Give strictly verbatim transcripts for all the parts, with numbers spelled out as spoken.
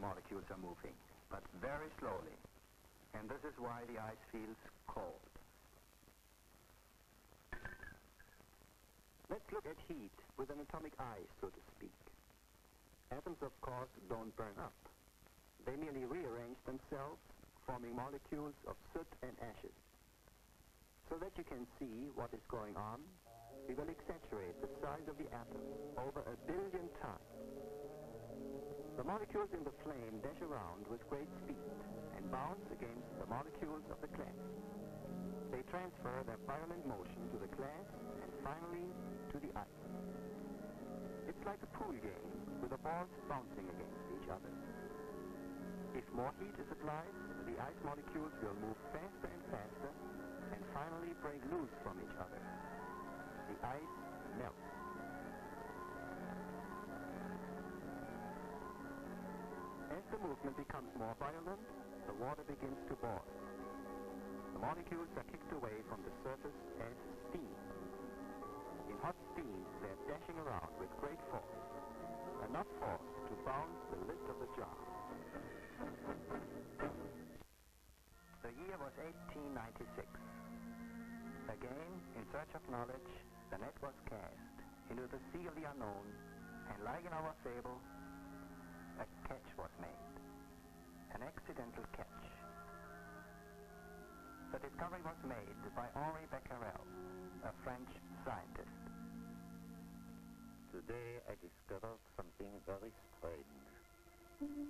molecules are moving, but very slowly. And this is why the ice feels cold. Let's look at heat with an atomic eye, so to speak. Atoms, of course, don't burn up. They merely rearrange themselves, forming molecules of soot and ashes. So that you can see what is going on, we will exaggerate the size of the atom over a billion times. The molecules in the flame dash around with great speed and bounce against the molecules of the glass. They transfer their violent motion to the glass and finally to the ice. It's like a pool game with the balls bouncing against each other. If more heat is applied, the ice molecules will move faster and faster and finally break loose from each other. The ice melts. As the movement becomes more violent, the water begins to boil. The molecules are kicked away from the surface as steam. In hot steam, they're dashing around with great force, enough force to bounce the lid of the jar. The year was eighteen ninety-six. Again, in search of knowledge, the net was cast into the sea of the unknown, and like in our fable, a catch was made, an accidental catch. The discovery was made by Henri Becquerel, a French scientist. Today I discovered something very strange.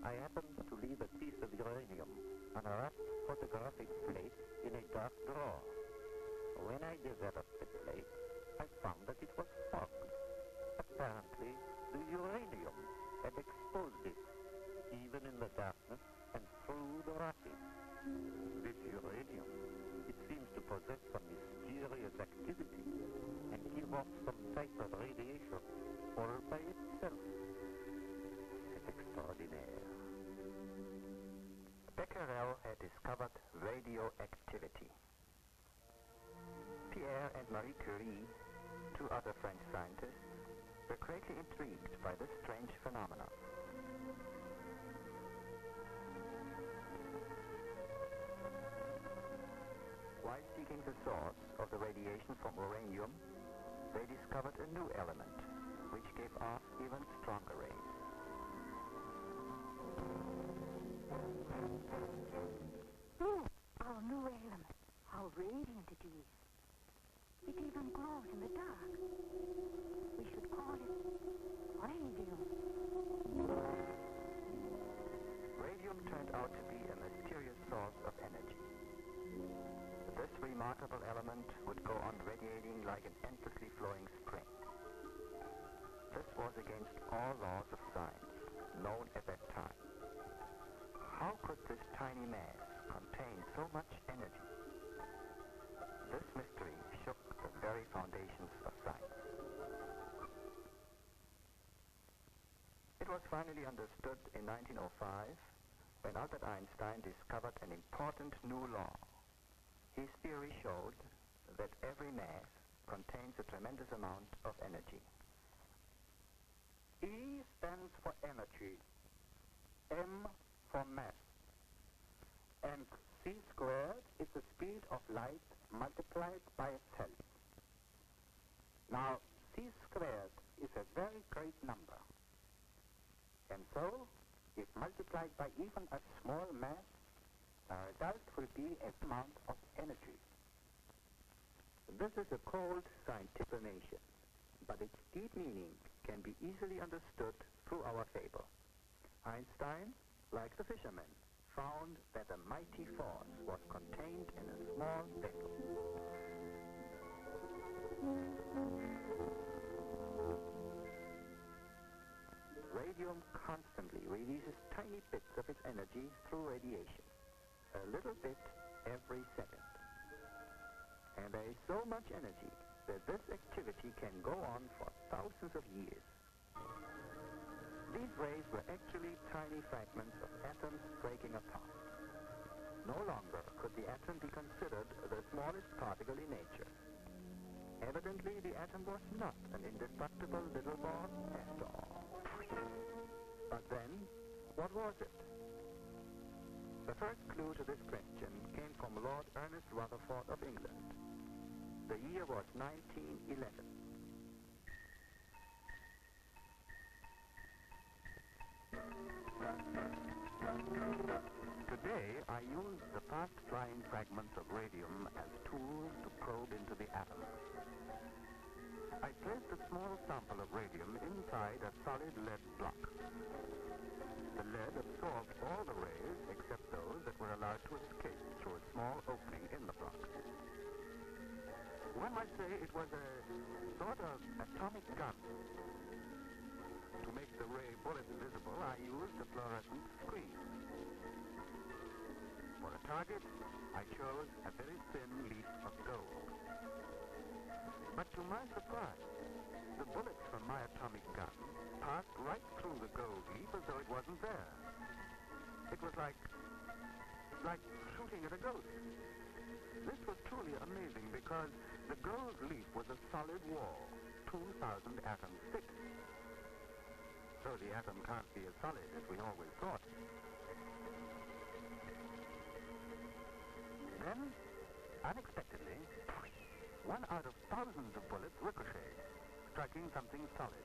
I happened to leave a piece of uranium on a rough photographic plate in a dark drawer. When I developed the plate, I found that it was fogged. Apparently, the uranium had exposed it, even in the darkness and through the wrapping. This uranium, it seems to possess some mysterious activity and give off some type of radiation all by itself. Extraordinaire. Becquerel had discovered radioactivity. Pierre and Marie Curie, two other French scientists, were greatly intrigued by this strange phenomenon. While seeking the source of the radiation from uranium, they discovered a new element, which gave off even stronger rays. Look, our new element. How radiant it is. It even glows in the dark. We should call it radium. Radium turned out to be a mysterious source of energy. This remarkable element would go on radiating like an endlessly flowing spring. This was against all laws of science known at that time. How could this tiny mass contain so much energy? This mystery shook the very foundations of science. It was finally understood in nineteen oh five when Albert Einstein discovered an important new law. His theory showed that every mass contains a tremendous amount of energy. E stands for energy. M for mass, and c squared is the speed of light multiplied by itself. Now, c squared is a very great number, and so, if multiplied by even a small mass, the result will be an amount of energy. This is a cold scientific explanation, but its deep meaning can be easily understood through our fable. Einstein, like the fishermen, found that a mighty force was contained in a small vessel. Radium constantly releases tiny bits of its energy through radiation, a little bit every second. And there is so much energy that this activity can go on for thousands of years. These rays were actually tiny fragments of atoms breaking apart. No longer could the atom be considered the smallest particle in nature. Evidently, the atom was not an indestructible little ball after all. But then, What was it? The first clue to this question came from Lord Ernest Rutherford of England. The year was nineteen eleven. Today, I use the fast-flying fragments of radium as tools to probe into the atom. I placed a small sample of radium inside a solid lead block. The lead absorbed all the rays except those that were allowed to escape through a small opening in the block. One might say it was a sort of atomic gun. To make the ray bullets visible, I used a fluorescent screen. For a target, I chose a very thin leaf of gold. But to my surprise, the bullets from my atomic gun passed right through the gold leaf as though it wasn't there. It was like, like shooting at a ghost. This was truly amazing because the gold leaf was a solid wall, two thousand atoms thick. So the atom can't be as solid as we always thought. Then, unexpectedly, one out of thousands of bullets ricocheted, striking something solid.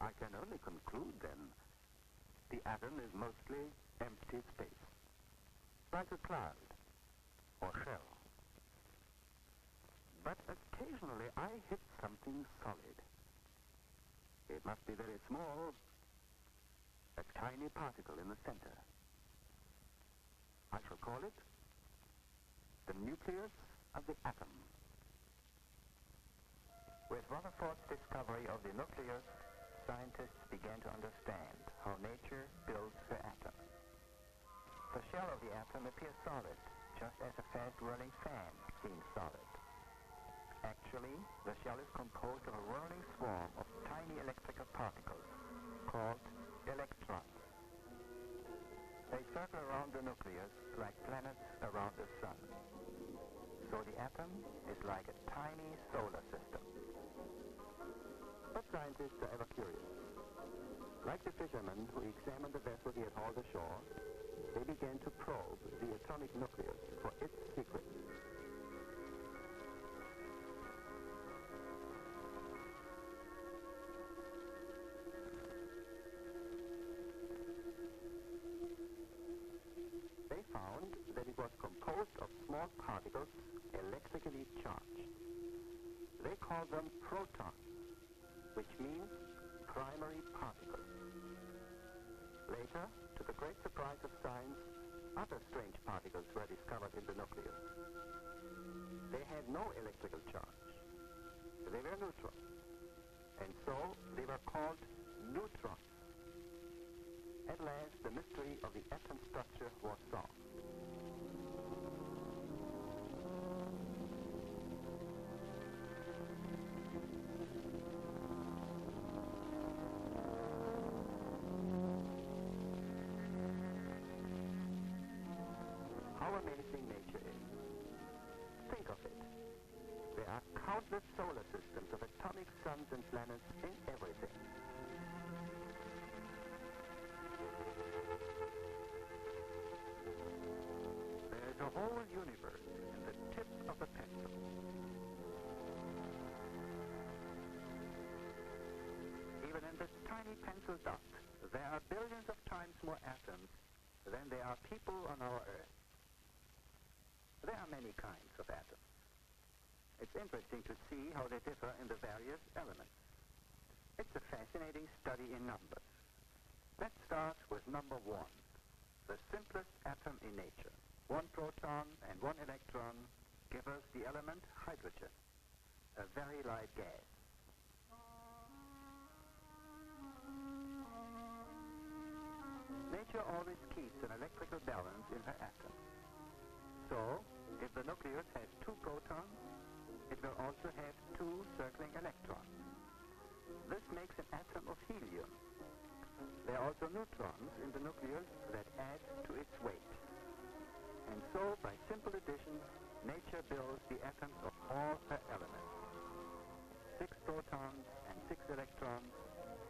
I can only conclude, then, the atom is mostly empty space, like a cloud or shell. But occasionally I hit something solid. It must be very small, a tiny particle in the center. I shall call it the nucleus of the atom. With Rutherford's discovery of the nucleus, scientists began to understand how nature builds her atom. The shell of the atom appears solid, just as a fast-whirling fan seems solid. Actually, the shell is composed of a whirling swarm of tiny electrical particles called electrons. They circle around the nucleus like planets around the sun. So the atom is like a tiny solar system. But scientists are ever curious. Like the fishermen who examined the vessel he had hauled ashore, they began to probe the atomic nucleus for its secrets. Particles electrically charged. They call them protons, which means primary particles. Later, to the great surprise of science, other strange particles were discovered in the nucleus. They had no electrical charge. They were neutral, and so they were called neutrons. At last, the mystery of the atom structure was solved. Suns and planets in everything. There's a whole universe in the tip of the pencil. Even in this tiny pencil dot, there are billions of times more atoms than there are people on our Earth. There are many kinds of atoms. It's interesting to see how they differ in the various elements. It's a fascinating study in numbers. Let's start with number one, the simplest atom in nature. One proton and one electron give us the element hydrogen, a very light gas. Nature always keeps an electrical balance in her atoms. So, if the nucleus has two protons, it will also have two circling electrons. This makes an atom of helium. There are also neutrons in the nucleus that add to its weight. And so, by simple addition, nature builds the atoms of all her elements. Six protons and six electrons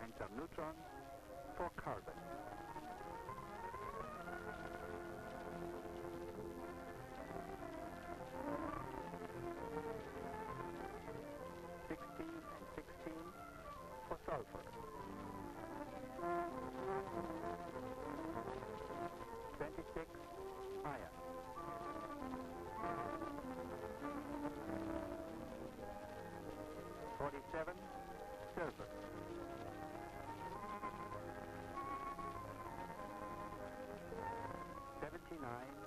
and some neutrons for carbon. Sixteen and sixteen for sulfur. Twenty-six iron. Forty-seven silver. Seventy-nine